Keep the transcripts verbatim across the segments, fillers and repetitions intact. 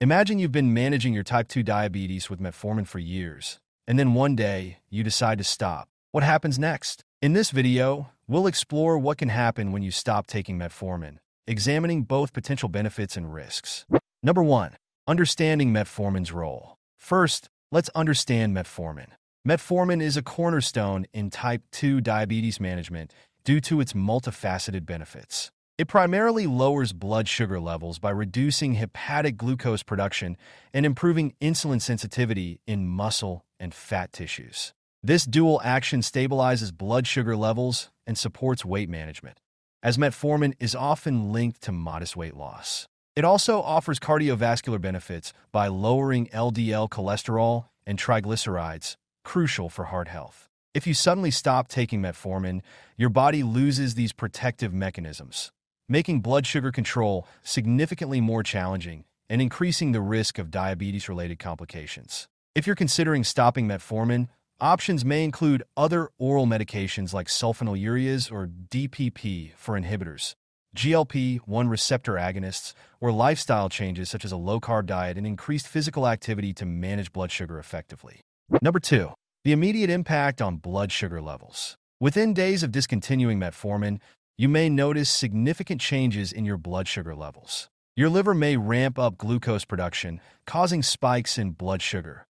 Imagine you've been managing your type two diabetes with metformin for years, and then one day, you decide to stop. What happens next? In this video, we'll explore what can happen when you stop taking metformin, examining both potential benefits and risks. Number one. Understanding metformin's role. First, let's understand metformin. Metformin is a cornerstone in type two diabetes management due to its multifaceted benefits. It primarily lowers blood sugar levels by reducing hepatic glucose production and improving insulin sensitivity in muscle and fat tissues. This dual action stabilizes blood sugar levels and supports weight management, as metformin is often linked to modest weight loss. It also offers cardiovascular benefits by lowering L D L cholesterol and triglycerides, crucial for heart health. If you suddenly stop taking metformin, your body loses these protective mechanisms, making blood sugar control significantly more challenging and increasing the risk of diabetes-related complications. If you're considering stopping metformin, options may include other oral medications like sulfonylureas or D P P four inhibitors, G L P one receptor agonists, or lifestyle changes such as a low-carb diet and increased physical activity to manage blood sugar effectively. Number two. The immediate impact on blood sugar levels. Within days of discontinuing metformin, you may notice significant changes in your blood sugar levels. Your liver may ramp up glucose production, causing spikes in blood sugar,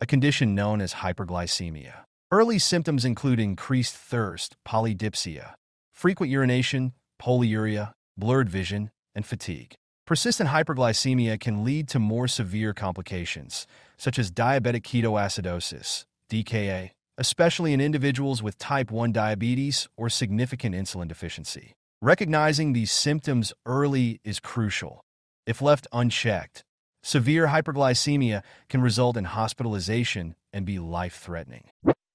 a condition known as hyperglycemia. Early symptoms include increased thirst, polydipsia, frequent urination, polyuria, blurred vision, and fatigue. Persistent hyperglycemia can lead to more severe complications, such as diabetic ketoacidosis, D K A, especially in individuals with type one diabetes or significant insulin deficiency. Recognizing these symptoms early is crucial. If left unchecked, severe hyperglycemia can result in hospitalization and be life-threatening.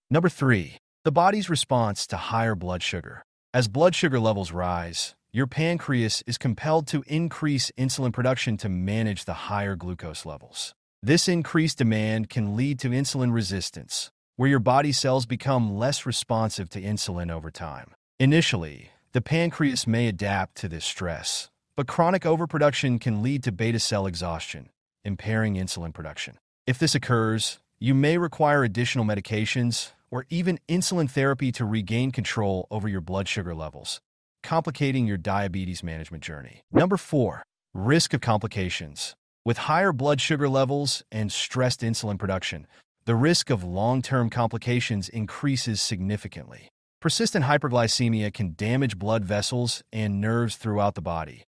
Number three. The body's response to higher blood sugar. As blood sugar levels rise, your pancreas is compelled to increase insulin production to manage the higher glucose levels. This increased demand can lead to insulin resistance, where your body cells become less responsive to insulin over time. Initially, the pancreas may adapt to this stress, but chronic overproduction can lead to beta cell exhaustion, impairing insulin production. If this occurs, you may require additional medications or even insulin therapy to regain control over your blood sugar levels, complicating your diabetes management journey. Number four. Risk of complications. With higher blood sugar levels and stressed insulin production, the risk of long-term complications increases significantly. Persistent hyperglycemia can damage blood vessels and nerves throughout the body,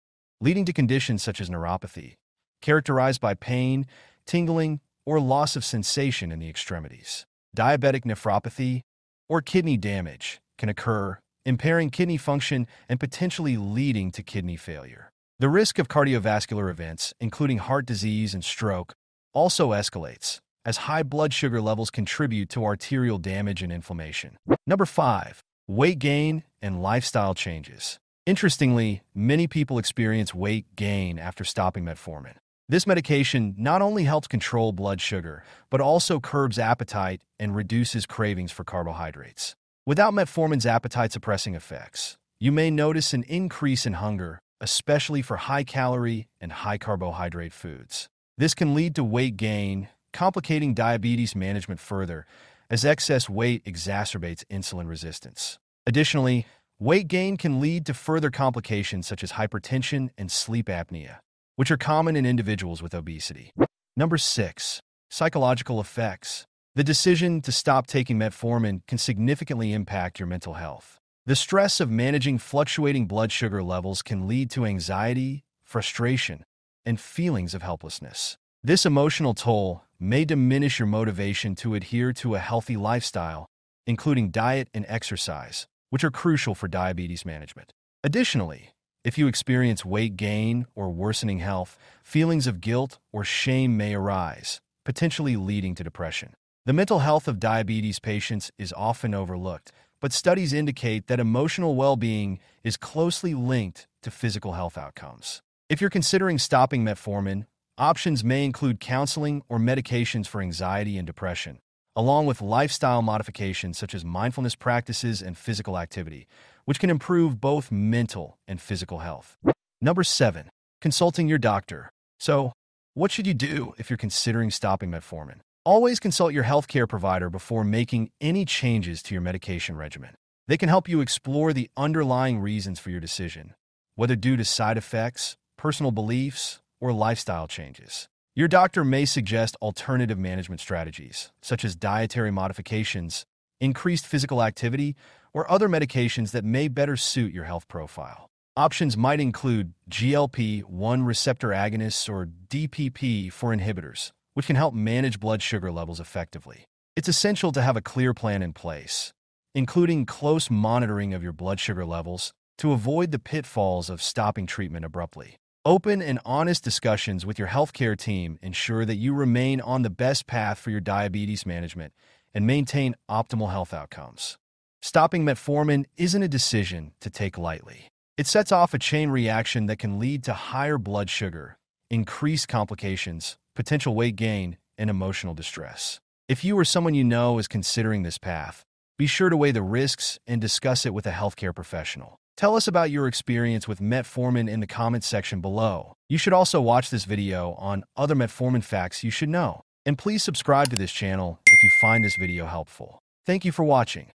leading to conditions such as neuropathy, characterized by pain, tingling, or loss of sensation in the extremities. Diabetic nephropathy or kidney damage can occur, impairing kidney function and potentially leading to kidney failure. The risk of cardiovascular events, including heart disease and stroke, also escalates, as high blood sugar levels contribute to arterial damage and inflammation. Number five. Weight gain and lifestyle changes. Interestingly, many people experience weight gain after stopping metformin. This medication not only helps control blood sugar, but also curbs appetite and reduces cravings for carbohydrates. Without metformin's appetite-suppressing effects, you may notice an increase in hunger, especially for high-calorie and high-carbohydrate foods. This can lead to weight gain, complicating diabetes management further, as excess weight exacerbates insulin resistance. Additionally, weight gain can lead to further complications such as hypertension and sleep apnea, which are common in individuals with obesity. Number six. Psychological effects. The decision to stop taking metformin can significantly impact your mental health. The stress of managing fluctuating blood sugar levels can lead to anxiety, frustration, and feelings of helplessness. This emotional toll may diminish your motivation to adhere to a healthy lifestyle, including diet and exercise, which are crucial for diabetes management. Additionally, if you experience weight gain or worsening health, feelings of guilt or shame may arise, potentially leading to depression. The mental health of diabetes patients is often overlooked, but studies indicate that emotional well-being is closely linked to physical health outcomes. If you're considering stopping metformin, options may include counseling or medications for anxiety and depression, along with lifestyle modifications such as mindfulness practices and physical activity, which can improve both mental and physical health. Number seven. Consulting your doctor. So, What should you do if you're considering stopping metformin? Always consult your healthcare provider before making any changes to your medication regimen. They can help you explore the underlying reasons for your decision, whether due to side effects, personal beliefs, or lifestyle changes. Your doctor may suggest alternative management strategies, such as dietary modifications, increased physical activity, or other medications that may better suit your health profile. Options might include G L P one receptor agonists or D P P four inhibitors, which can help manage blood sugar levels effectively. It's essential to have a clear plan in place, including close monitoring of your blood sugar levels to avoid the pitfalls of stopping treatment abruptly. Open and honest discussions with your healthcare team ensure that you remain on the best path for your diabetes management and maintain optimal health outcomes. Stopping metformin isn't a decision to take lightly. It sets off a chain reaction that can lead to higher blood sugar, increased complications, potential weight gain, and emotional distress. If you or someone you know is considering this path, be sure to weigh the risks and discuss it with a healthcare professional. Tell us about your experience with metformin in the comments section below. You should also watch this video on other metformin facts you should know. And please subscribe to this channel if you find this video helpful. Thank you for watching.